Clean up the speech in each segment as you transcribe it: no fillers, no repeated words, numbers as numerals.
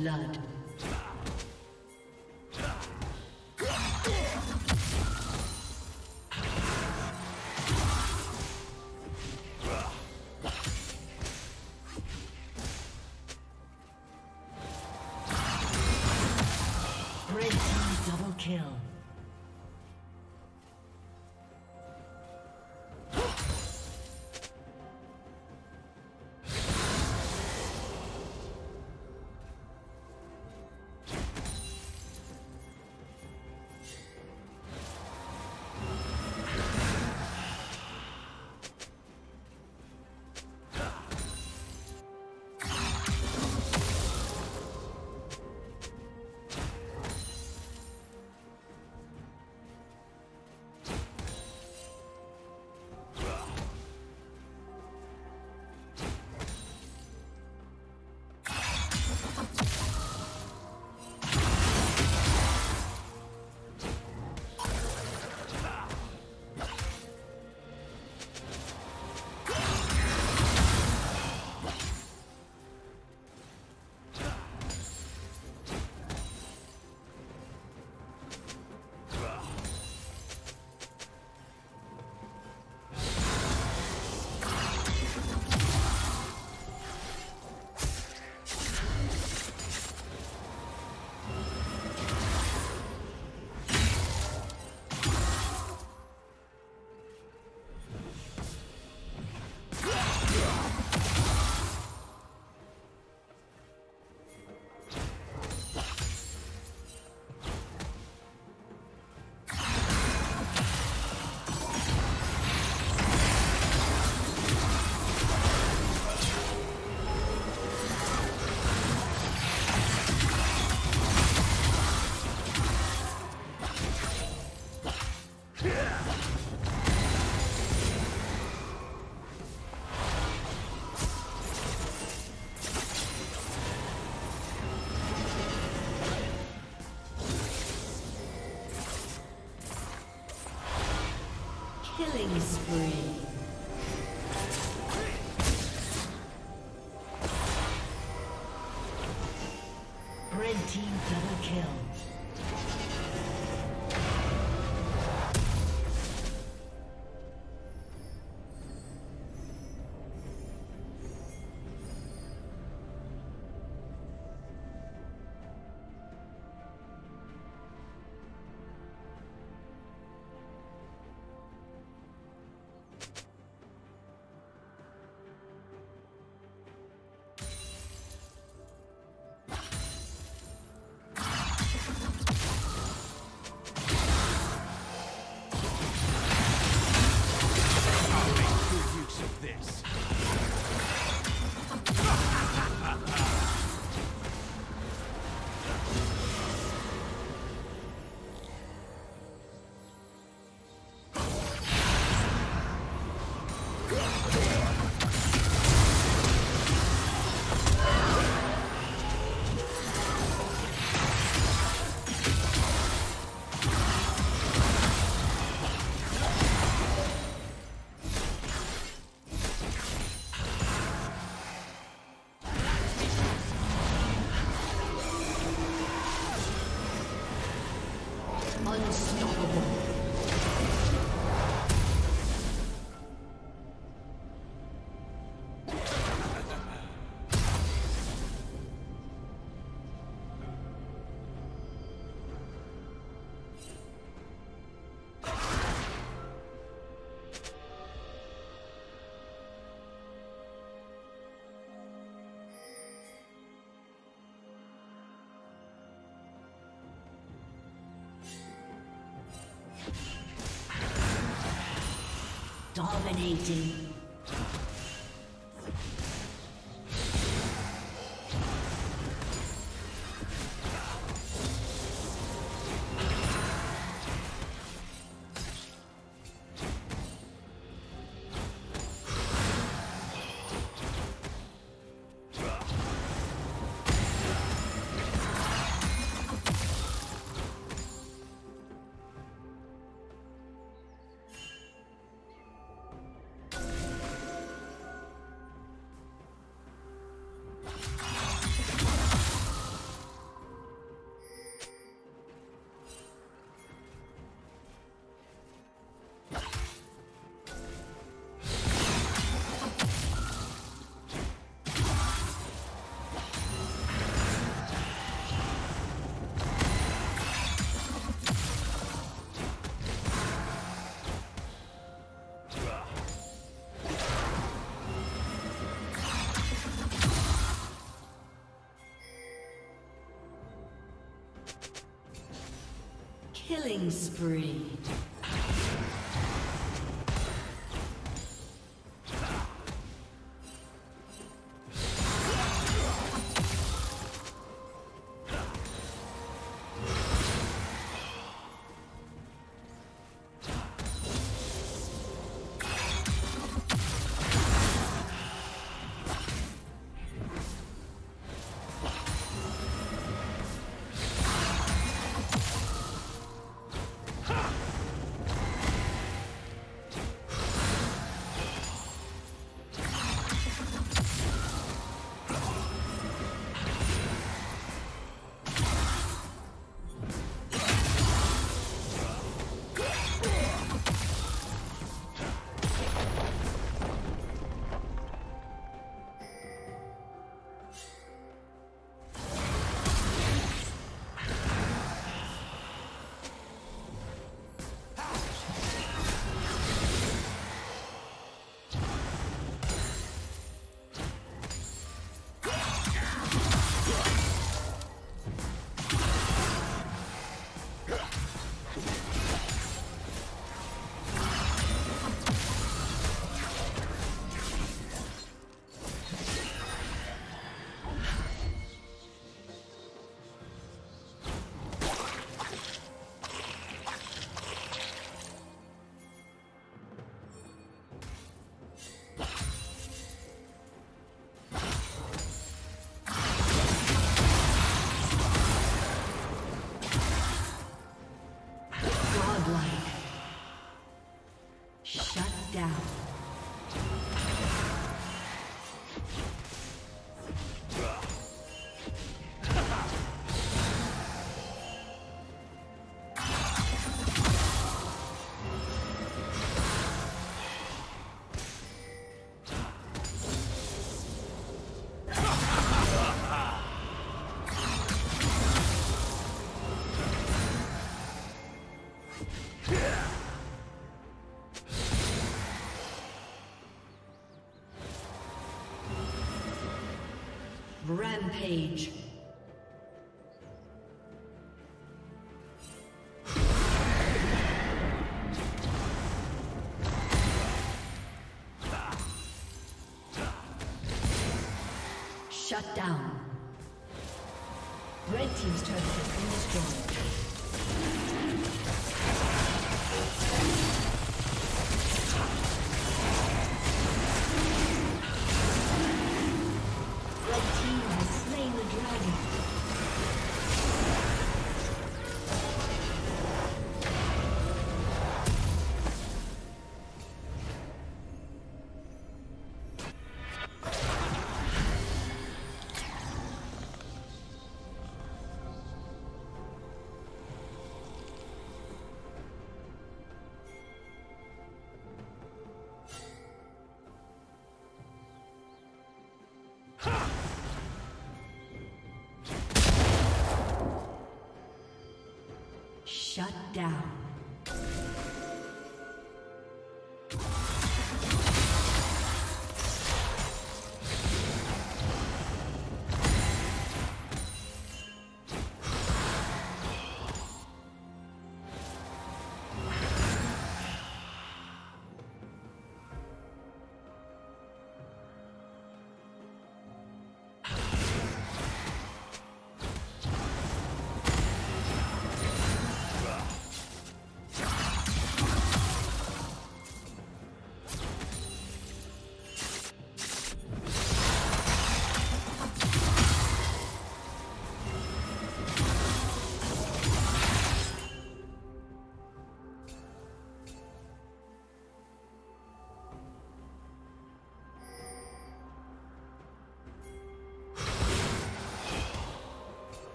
blood. Killing spree. Red team double kill. Dominating. Killing spree. Rampage. Shut down. Red team's turret has been destroyed. Shut down.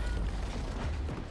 Turret has been destroyed.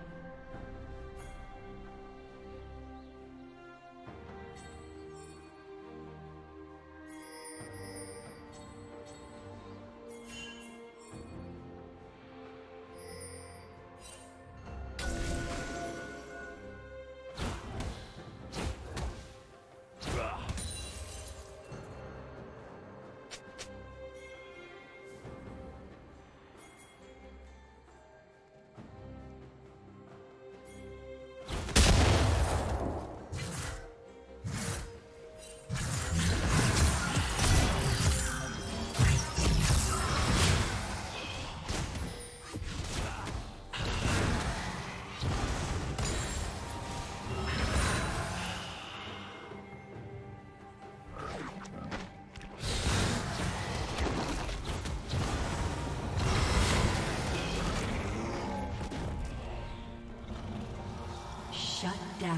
Shut down.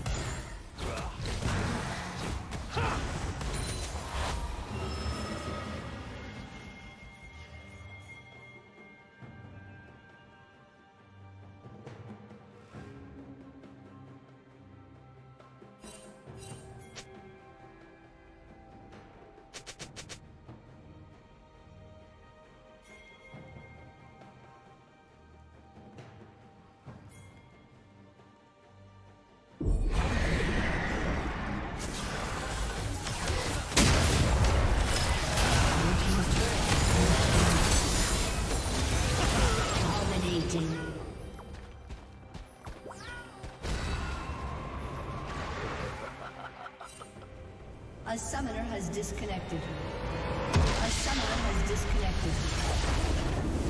A summoner has disconnected. A summoner has disconnected.